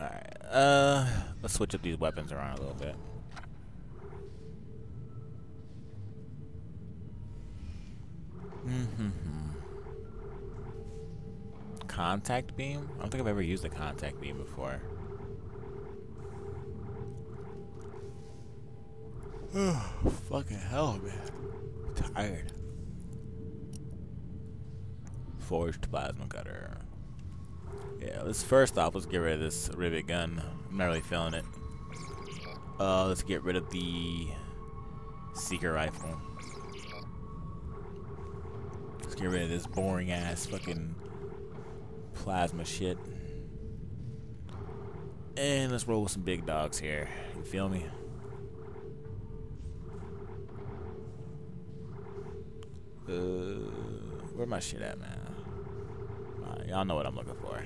Alright, let's switch up these weapons around a little bit. Contact beam? I don't think I've ever used a contact beam before. Oh, fucking hell, man. I'm tired. Forged plasma cutter. Yeah, let's first off, let's get rid of this rivet gun. I'm not really feeling it. Let's get rid of the seeker rifle. Let's get rid of this boring ass fucking plasma shit. And let's roll with some big dogs here. You feel me? Where my shit at, man? Y'all know what I'm looking for.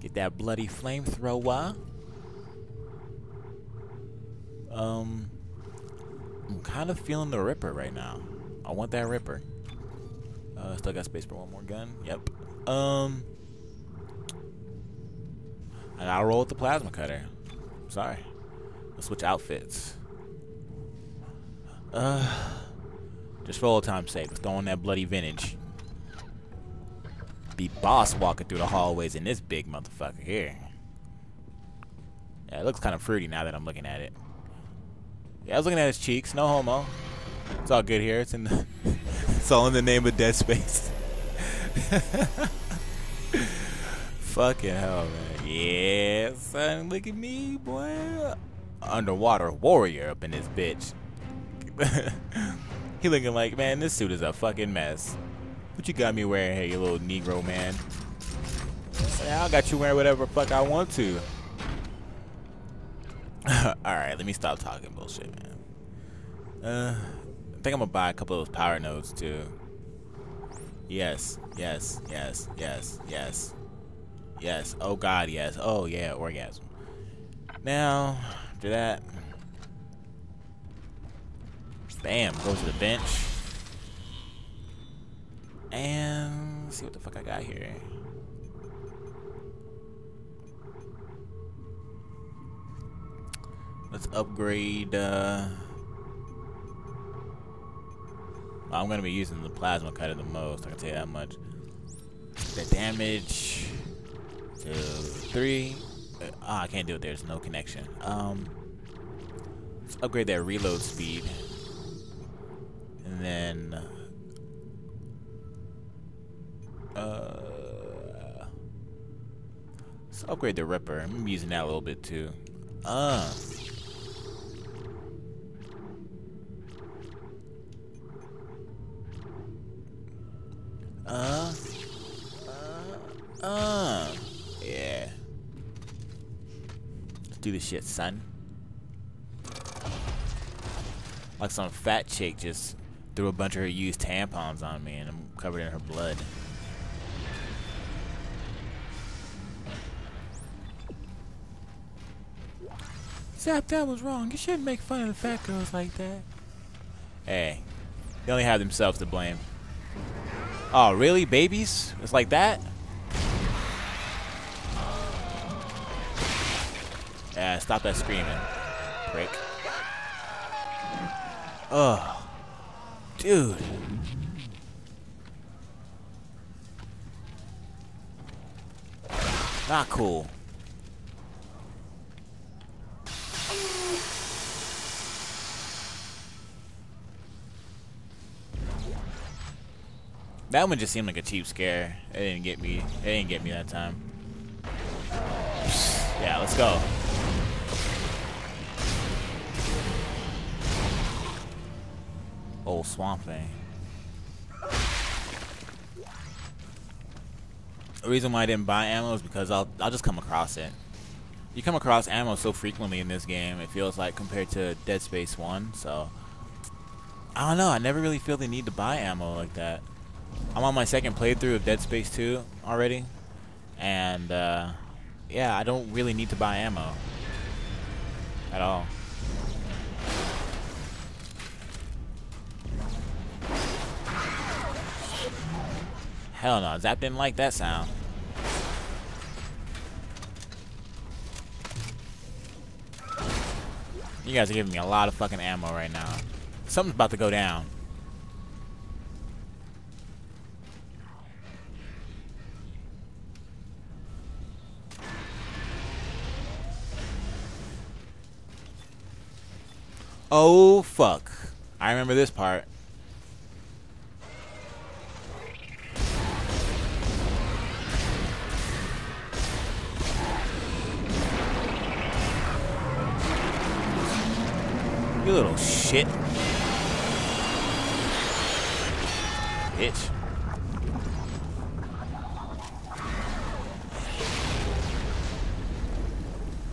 Get that bloody flamethrower. I'm kind of feeling the Ripper right now. I want that Ripper. Still got space for one more gun. Yep. And I'll roll with the plasma cutter. Sorry. Let's switch outfits. Just for old time's sake, let's throw on that bloody vintage. Be boss walking through the hallways in this big motherfucker here. Yeah, it looks kind of fruity now that I'm looking at it. Yeah, I was looking at his cheeks. No homo. It's all good here. It's in the it's all in the name of Dead Space. Fucking hell, man. Yeah, son. Look at me, boy. Underwater warrior up in this bitch. He looking like, man, this suit is a fucking mess. What you got me wearing here, you little Negro man? I got you wearing whatever fuck I want to. Alright, let me stop talking bullshit, man. I think I'm gonna buy a couple of those power nodes, too. Yes, yes, yes, yes, yes. Yes, oh god, yes. Oh yeah, orgasm. Now, after that... Bam, go to the bench. And let's see what the fuck I got here. Let's upgrade. I'm gonna be using the plasma cutter the most. I can tell you that much. The damage to 3. I can't do it. There's no connection. Let's upgrade that reload speed, and then. Let's upgrade the Ripper. I'm gonna be using that a little bit too. Yeah. Let's do this shit, son. Like some fat chick just threw a bunch of her used tampons on me and I'm covered in her blood. Zap, that was wrong. You shouldn't make fun of the fat girls like that. Hey, they only have themselves to blame. Oh, really? Babies? It's like that? Yeah, stop that screaming, prick. Oh, dude. Not cool. That one just seemed like a cheap scare. It didn't get me. It didn't get me that time. Yeah, let's go. Old swamp thing. The reason why I didn't buy ammo is because I'll just come across it. You come across ammo so frequently in this game, it feels like, compared to Dead Space 1, so... I don't know, I never really feel the need to buy ammo like that. I'm on my second playthrough of Dead Space 2 already, and yeah, I don't really need to buy ammo at all. Hell no, Zap didn't like that sound. You guys are giving me a lot of fucking ammo right now. Something's about to go down. Oh, fuck. I remember this part. You little shit. Bitch.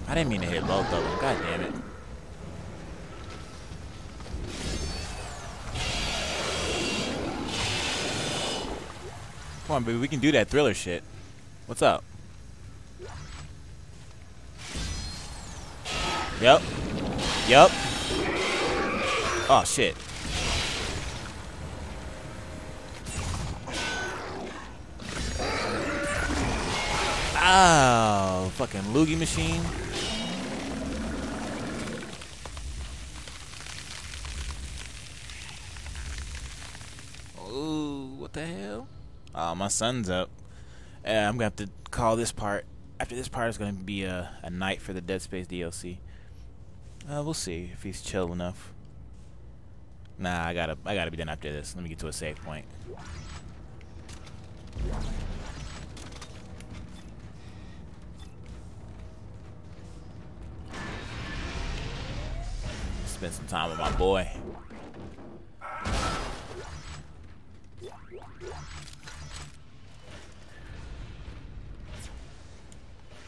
I didn't mean to hit both of them. God damn it. Come on, baby. We can do that thriller shit. What's up? Yep. Yep. Oh, shit. Ow. Fucking loogie machine. Oh, what the hell? Oh, my sun's up. I'm going to have to call this part. After this part is going to be a night for the Dead Space DLC. We'll see if he's chill enough. Nah, I gotta be done after this. Let me get to a save point. Spend some time with my boy.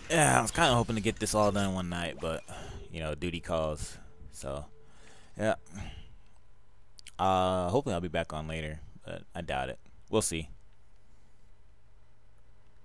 Yeah, I was kind of hoping to get this all done one night, but, you know, duty calls. So, yeah. Hopefully I'll be back on later, but I doubt it. We'll see.